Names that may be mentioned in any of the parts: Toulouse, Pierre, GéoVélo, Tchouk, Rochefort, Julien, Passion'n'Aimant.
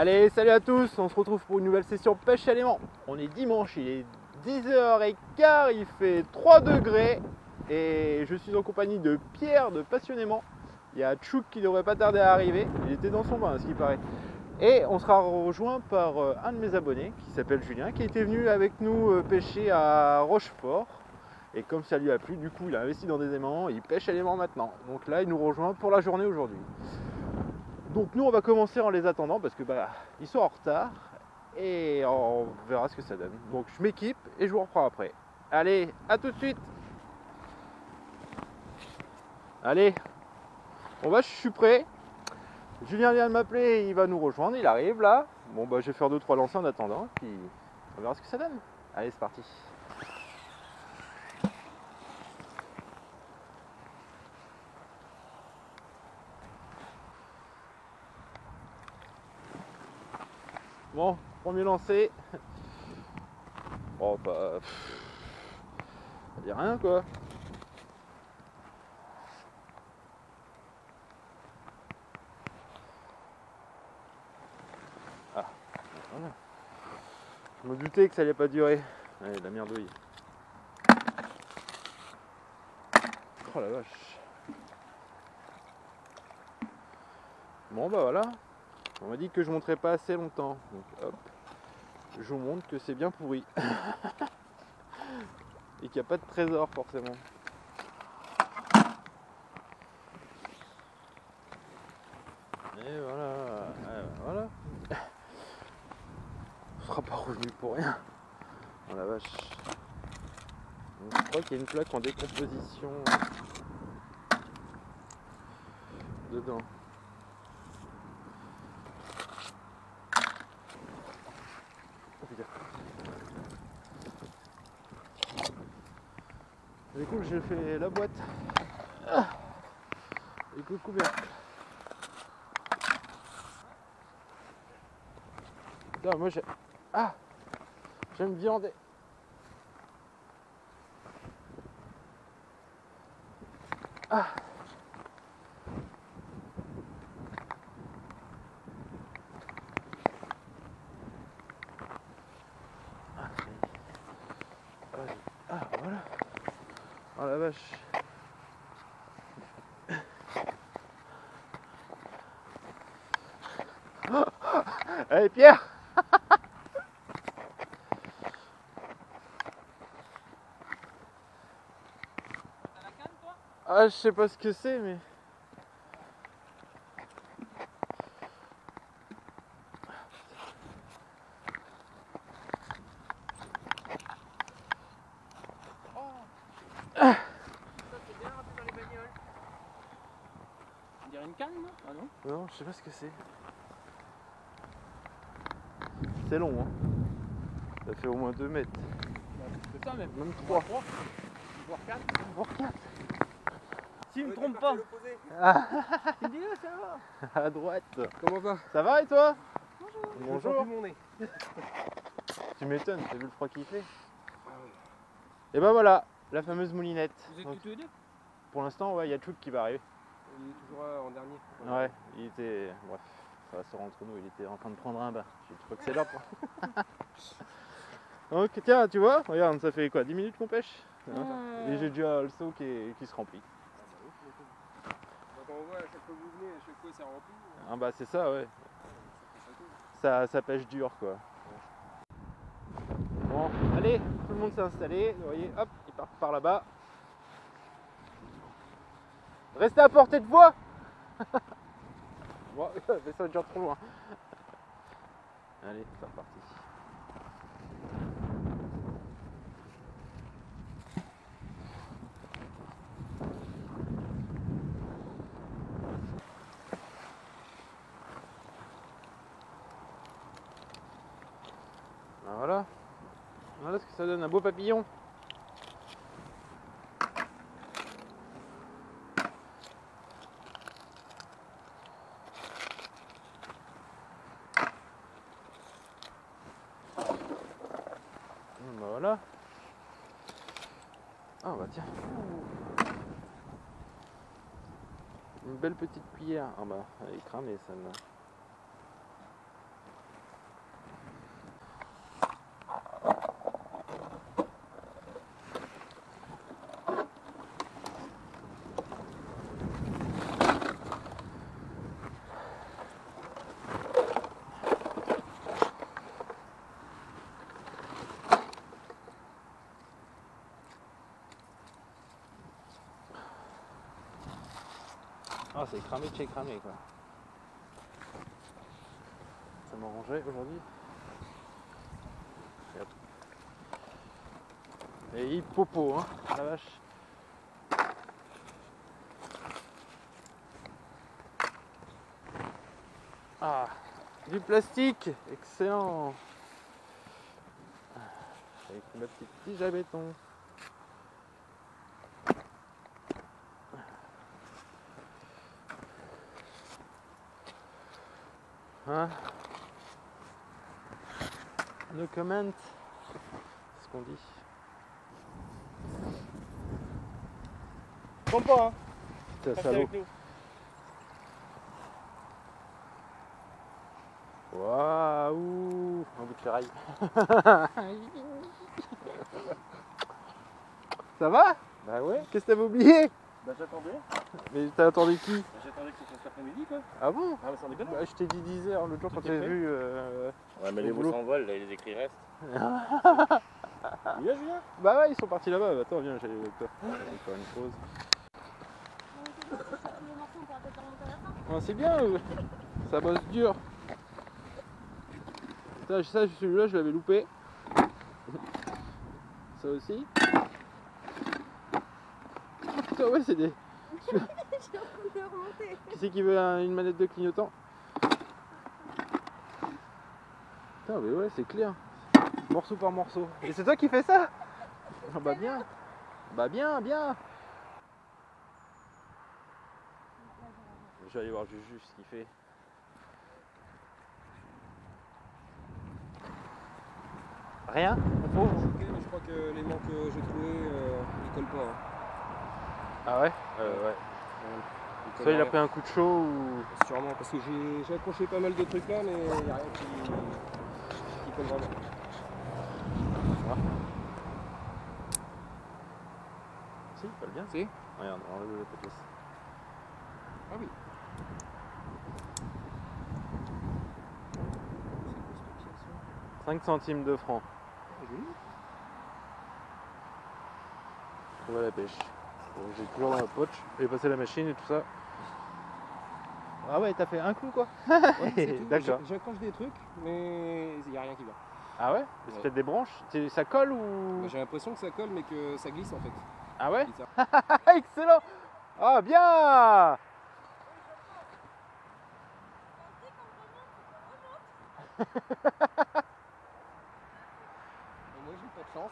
Allez, salut à tous, on se retrouve pour une nouvelle session Passion'n'Aimant. On est dimanche, il est 10h15, il fait 3 degrés et je suis en compagnie de Pierre de Passion'n'Aimant. Il y a Tchouk qui devrait pas tarder à arriver, il était dans son bain à ce qui paraît. Et on sera rejoint par un de mes abonnés qui s'appelle Julien, qui était venu avec nous pêcher à Rochefort. Et comme ça lui a plu, du coup il a investi dans des aimants, il pêche à l'aimant maintenant. Donc là il nous rejoint pour la journée aujourd'hui. Donc nous on va commencer en les attendant parce que ils sont en retard et on verra ce que ça donne. Donc je m'équipe et je vous reprends après. Allez, à tout de suite. Allez, on va, je suis prêt. Julien vient de m'appeler, il va nous rejoindre, il arrive là. Bon je vais faire 2-3 lancers en attendant, puis on verra ce que ça donne. Allez, c'est parti. Bon, premier lancé. Bon ça dit rien quoi. Ah, voilà. Je me doutais que ça allait pas durer. Allez, de la merdouille. Oh la vache. Bon voilà. On m'a dit que je montrais pas assez longtemps, donc hop, je vous montre que c'est bien pourri et qu'il n'y a pas de trésor forcément. Et voilà, voilà. On sera pas revenu pour rien. Oh la vache. Donc, je crois qu'il y a une plaque en décomposition dedans. Du coup, j'ai fait la boîte avec le couvercle. Là, moi, j'aime viander. Ah. Oh la vache. Allez Pierre. T'as la canne toi? Ah je sais pas ce que c'est mais. Non, je sais pas ce que c'est. C'est long, hein. Ça fait au moins 2 mètres. C'est ça même. Même 3. Voire 4. Voire 4. S'il me trompe pas. Il dit là, ça va. À droite. Comment ça? Ça va et toi? Bonjour. Bonjour. Tu m'étonnes, t'as vu le froid qu'il fait? Ah oui. Et ben voilà, la fameuse moulinette. Vous êtes tous les deux? Pour l'instant, ouais, il y a Tchouk qui va arriver. Il est toujours en dernier. Voilà. Ouais, il était. Bref, ça va se rendre entre nous, il était en train de prendre un bain. Je crois que c'est là. Donc tiens, tu vois, regarde, ça fait quoi, 10 minutes qu'on pêche et j'ai déjà le seau qui se remplit. Quand on voit à chaque fois que vous venez, à chaque fois ça remplit. Ah bah c'est ça, ouais. Ça pêche dur quoi. Ouais. Bon, allez, tout le monde s'est installé, vous voyez, hop, il part par là-bas. Restez à portée de voie. Bon, mais ça va déjà trop loin. Allez, c'est reparti. Ben voilà. Voilà ce que ça donne, un beau papillon. Voilà. Ah bah tiens. Une belle petite cuillère. Ah bah elle est cramée celle-là. Ah, c'est cramé de chez cramé, quoi. Ça m'arrangeait aujourd'hui. Et hippopo, hein, la vache. Ah, du plastique, excellent. Avec ma petite tige à béton. Hein? No comment, c'est ce qu'on dit. Prends pas, hein? Putain, salaud. Waouh! Un bout de ferraille. Ça va? Bah ouais. Qu'est-ce que t'avais oublié? Bah j'attendais. Mais t'as attendu qui? Bah, j'attendais que ce soit cet après-midi, quoi. Ah bon? Ah mais sans déconner. Bah, je t'ai dit 10h l'autre jour quand t'avais vu. Ouais, mais les boules s'envolent, là, les écrits restent. Viens, Julien. Bah ouais, ils sont partis là-bas. Bah, attends, viens, j'allais avec toi. On va faire une pause. Ouais, c'est bien, ça bosse dur. Ça, celui-là, je l'avais loupé. Ça aussi. Putain, ouais, c'est des... J'ai envie de remonter. Qui c'est qui veut une manette de clignotant? Putain, mais ouais, c'est clair. Morceau par morceau. Et c'est toi qui fais ça? Ah, bah bien. Bah bien, bien. Je vais aller voir Juju ce qu'il fait. Rien? Okay, mais je crois que les manques que j'ai trouvés, ils collent pas. Hein. Ah ouais? Ouais. Donc, ça il a pris un coup de chaud ou... Sûrement, parce que j'ai accroché pas mal de trucs là, mais il n'y a rien qui colle vraiment. Ça va? Si, il colle bien. Si? Regarde, on enlève la pétasse. Ah oui. C'est 5 centimes de francs. Trouver la pêche. J'ai toujours dans ma poche. J'ai passé la machine et tout ça. Ah ouais, t'as fait un clou quoi. Ouais, d'accord. J'accroche des trucs, mais il n'y a rien qui vient. Ah ouais, ouais. C'est peut-être des branches. Ça colle ou... Bah, j'ai l'impression que ça colle, mais que ça glisse en fait. Ah ouais. Excellent. Ah bien.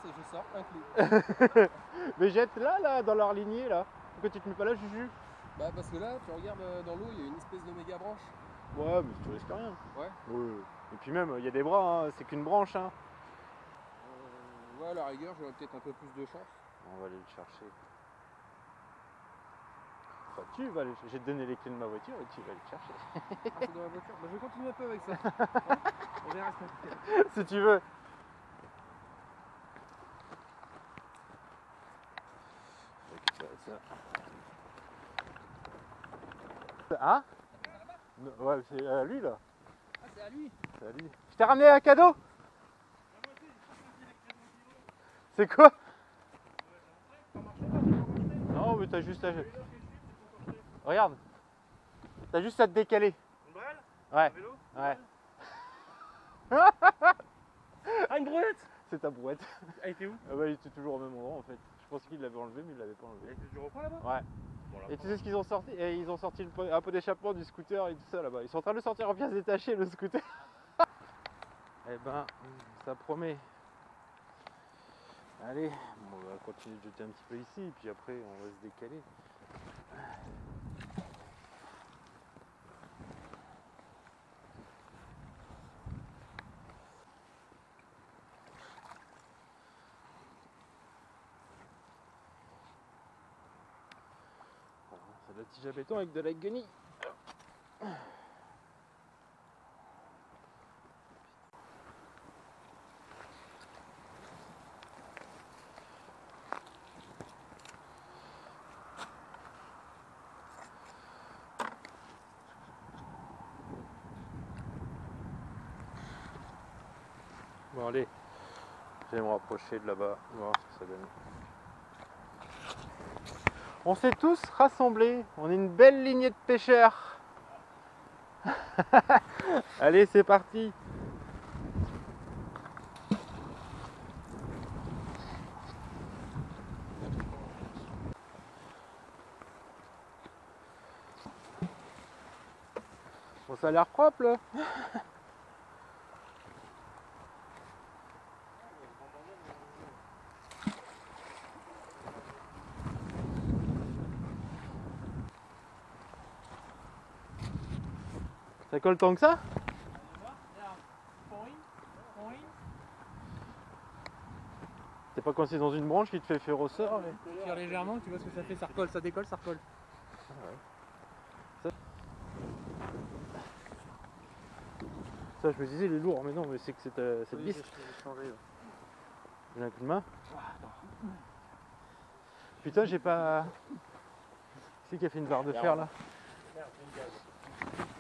Et je sors un clou. Mais jette là, dans leur lignée là. Pourquoi tu te mets pas là, Juju? Bah parce que là, tu regardes dans l'eau, il y a une espèce de méga branche. Ouais, mais tu risques rien. Ouais. Ouais. Et puis même, il y a des bras, hein. C'est qu'une branche. Hein. Ouais, à la rigueur, j'aurais peut-être un peu plus de chance. On va aller le chercher. Enfin, tu vas aller. J'ai donné les clés de ma voiture et tu vas aller le chercher. Ah, c'est dans ma voiture. Bah, je vais continuer un peu avec ça. Hein. On verra ça. Si tu veux. Hein? Ouais, c'est à lui là. Ah, c'est à lui. C'est à lui. Je t'ai ramené un cadeau. C'est quoi? Non, mais t'as juste à... Regarde. T'as juste à te décaler. Une brêle? Ouais. Un vélo? Ouais. Ah, une brouette? C'est ta brouette. Elle était où? Ah, bah, elle était toujours au même endroit en fait. Je pensais qu'il l'avait enlevé, mais il l'avait pas enlevé. Et c'est du repas là-bas? Ouais. Bon, là, et tu sais ce qu'ils ont sorti? Et ils ont sorti un pot d'échappement du scooter et tout ça là-bas. Ils sont en train de le sortir en pièces détachées, le scooter. Eh ben, ça promet. Allez, bon, on va continuer de jeter un petit peu ici, et puis après on va se décaler. La tige à béton avec de la guenille. Bon allez, je vais me rapprocher de là-bas, voir ce que ça donne. On s'est tous rassemblés, on est une belle lignée de pêcheurs. Allez, c'est parti. Bon, ça a l'air propre là. Ça colle tant que ça? C'est pas quand c'est dans une branche qui te fait faire au sort. Tu tires légèrement, tu vois ce que ça fait, ça recolle, ça décolle, ça recolle. Ouais. Ça, je me disais, il est lourd, mais non, mais c'est que cette bise. J'ai un coup de main. Putain, j'ai pas. Qui c'est qui a fait une barre de fer là?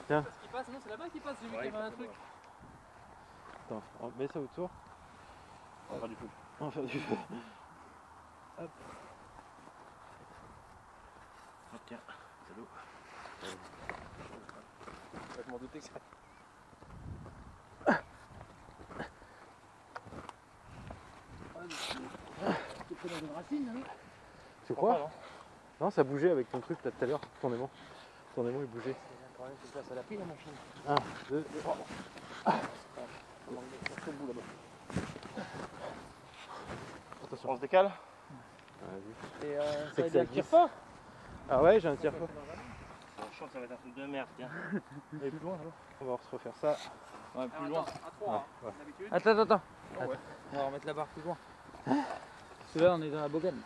Tiens. Non, c'est là-bas qu'il passe, j'ai vu qu'il y avait un truc. Attends, on met ça autour. On va faire du feu. On va faire du feu. Hop. Hop, tiens, c'est l'eau. Je m'en doutais que ça. Tu te prends dans une racine, hein? Tu crois? Non, ça bougeait avec ton truc là tout à l'heure, ton aimant. Ton aimant il bougeait. C'est ça, ça l'a pris la machine. 1, 2, 3. Attention, on se décale. C'est que ça tire pas. Ah ouais, j'ai un tire pas. Je sens que ça va être un truc de merde, tiens. Et plus loin alors. On va se refaire ça. Ouais, plus loin. Attends. On va remettre la barre plus loin. Parce que là, on est dans la bogane.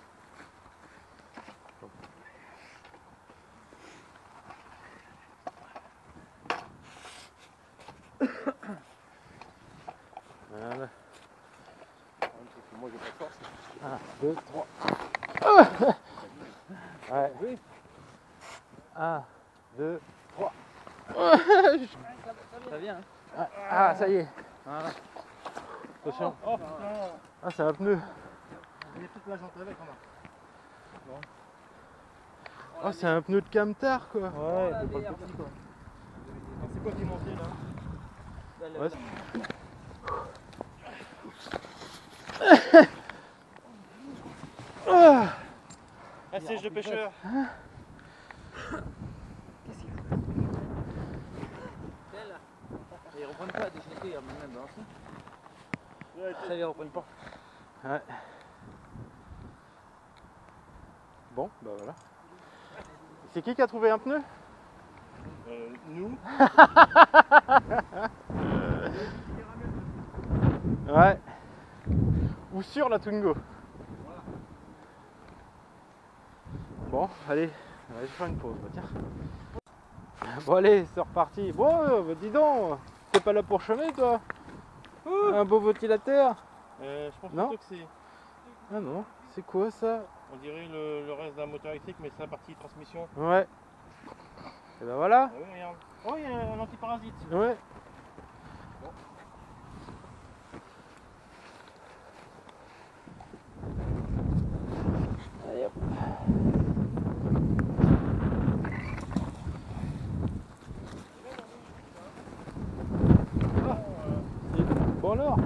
Voilà. Moi j'ai pas de force. 1, 2, 3. Ouais. 1, 2, 3. Ça vient. Hein. Ah, ça y est. Voilà. Attention. Ah, c'est un pneu. Il y a toute la jante avec, on a. Oh, c'est un pneu de camtar quoi. Ouais, c'est pas le petit quoi. C'est quoi qui manquait là? Ouais. La sèche de pêcheur. Qu'est-ce qu'il faut? Celle-là. Ils reprennent pas, déchetez, il y a même dans le fond. Ça, ils reprennent pas. Ouais. Bon, bah voilà. C'est qui a trouvé un pneu? Nous. Ouais. Ou sur la Twingo. Voilà. Bon, allez, je vais faire une pause. Tiens. Bon, allez, c'est reparti. Bon, bah, dis donc, t'es pas là pour chemer, toi? Ouh. Un beau vautilateur. Je pense plutôt que c'est. Ah non, c'est quoi ça? On dirait le reste d'un moteur électrique, mais c'est la partie transmission. Ouais. Et ben voilà. Oui, regarde. Oh, il y a un antiparasite. Ouais. Bon alors.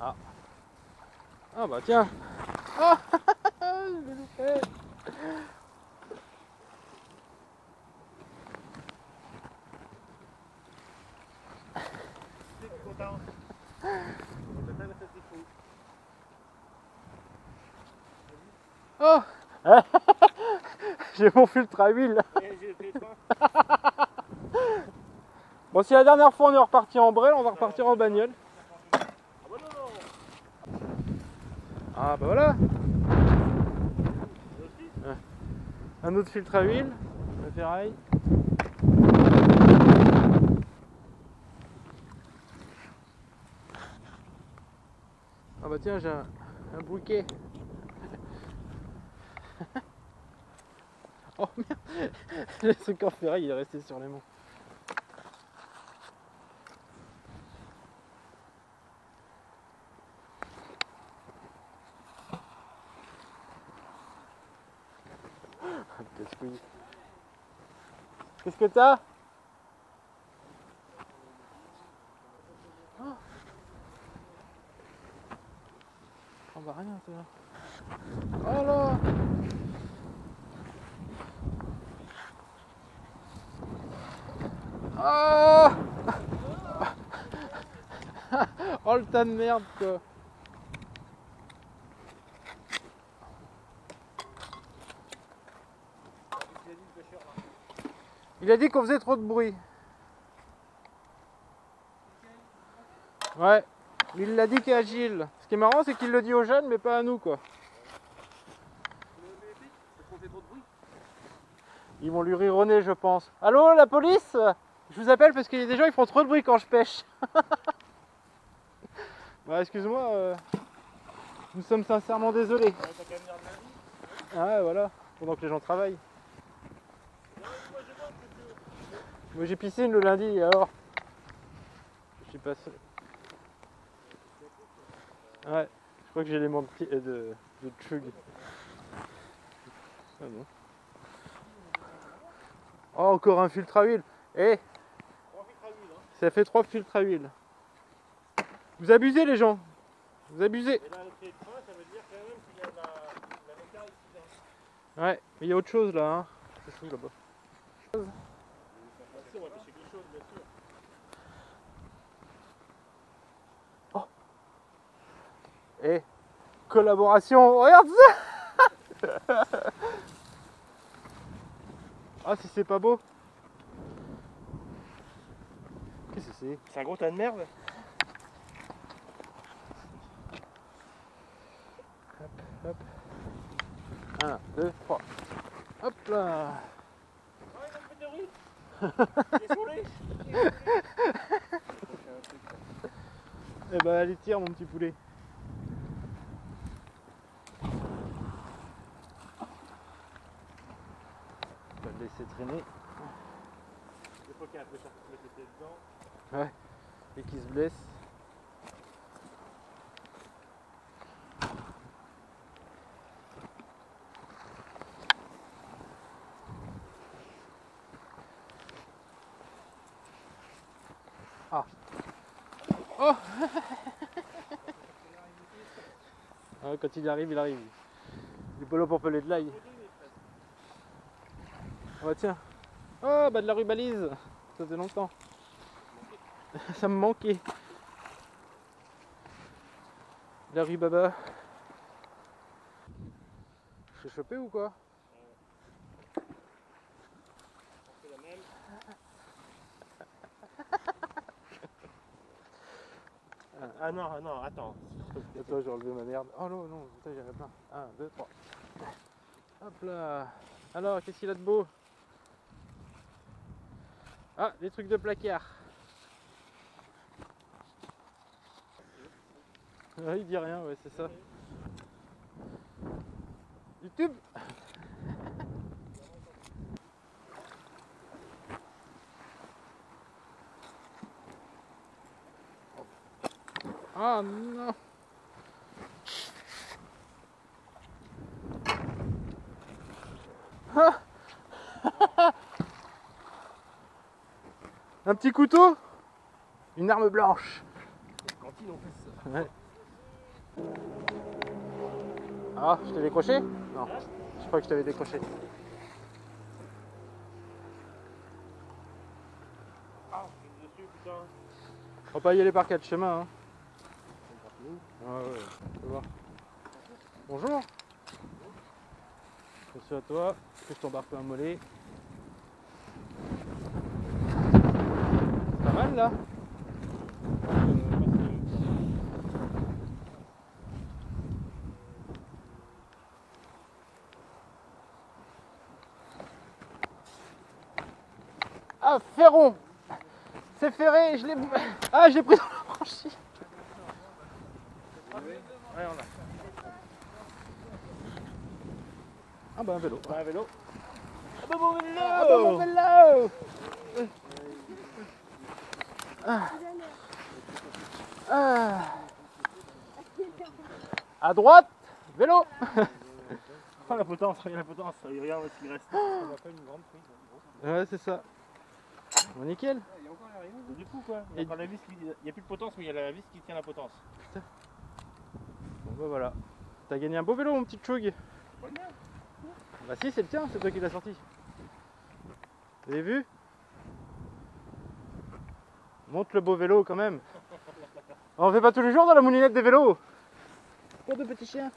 Ah. Ah bah tiens. Ah, je l'ai loupé. Oh. J'ai mon filtre à huile. Bon, si la dernière fois on est reparti en brel, on va repartir en bagnole. Ah bah voilà. Un autre filtre à huile, la ferraille. Ah bah tiens, j'ai un bouquet. Oh merde, le truc en ferraille il est resté sur les monts. oui. Qu'est-ce que t'as? Oh, on va rien, toi. Oh là! Ah oh le tas de merde quoi. Il a dit qu'on faisait trop de bruit. Ouais, il l'a dit qu'à Gilles. Ce qui est marrant c'est qu'il le dit aux jeunes mais pas à nous quoi. Ils vont lui rironner je pense. Allô la police? Je vous appelle parce qu'il y a des gens qui font trop de bruit quand je pêche. Bah excuse-moi, nous sommes sincèrement désolés. Ah ouais, voilà, pendant que les gens travaillent. Moi j'ai piscine le lundi, alors... Je suis pas seul. Ouais, je crois que j'ai les membres de Tchouk. Ah bon. Oh, encore un filtre à huile. Eh, ça fait 3 filtres à huile. Vous abusez les gens. Vous abusez. Ouais, mais il y a autre chose là. Hein. C'est fou là-bas. Oh. Eh, collaboration. Regarde ça. Ah si c'est pas beau. Qu'est-ce que c'est? C'est un gros tas de merde. Hop. 1, 2, 3. Hop là. Oh, il a fait de rue. Eh ben allez tire mon petit poulet. On va le laisser traîner. Il faut qu'il y ait un peu de charcuterie qui était dedans. Ouais. Et qu'il se blesse. Ah. Oh. Ah, quand il arrive, il arrive. Il est pas là pour peler de l'ail. Ah bah tiens. Oh bah de la rubalise. Ça faisait longtemps. Ça me manquait. La rubaba. Je l'ai chopé ou quoi? Ah non, attends, j'ai enlevé ma merde. Oh non, putain, j'en ai plein. 1, 2, 3. Hop là. Alors, qu'est-ce qu'il a de beau? Ah, des trucs de placard. Ouais, il dit rien, ouais, c'est ça. YouTube. Ah non. Ah. Un petit couteau, une arme blanche. Ouais. Ah, je t'ai décroché? Non, je crois que je t'avais décroché. Ah, je suis dessus, putain. On va pas y aller par 4 chemins. Hein. Ouais, on va voir. Bonjour. Attention à toi, que je t'embarque pas un mollet. C'est pas mal là. Ah, ferron. C'est ferré, je l'ai... Ah, je l'ai pris dans la branchie. Ouais, on a. Ah bah un vélo. Ouais, un vélo. Ah bah mon vélo. Ah bah mon vélo. Ah. À droite, vélo. Prends la potence, regarde la potence, regarde ce qu'il reste. On va faire une grande prise. Ouais, c'est ça. Bon, nickel. Il y a encore la vis. Du coup, quoi. Il n'y a, a plus de potence, mais il y a la vis qui tient la potence. Putain. Bon, bah voilà. T'as gagné un beau vélo, mon petit Tchouk. Bah, si, c'est le tien, c'est toi qui l'as sorti. Vous avez vu? Monte le beau vélo quand même. On fait pas tous les jours dans la moulinette des vélos. Oh, le petit chien.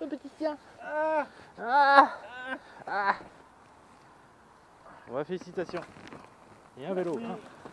Le petit chien. Ah. Ah. Ah. Ah. Ouais, félicitations. Et un vélo. Hein.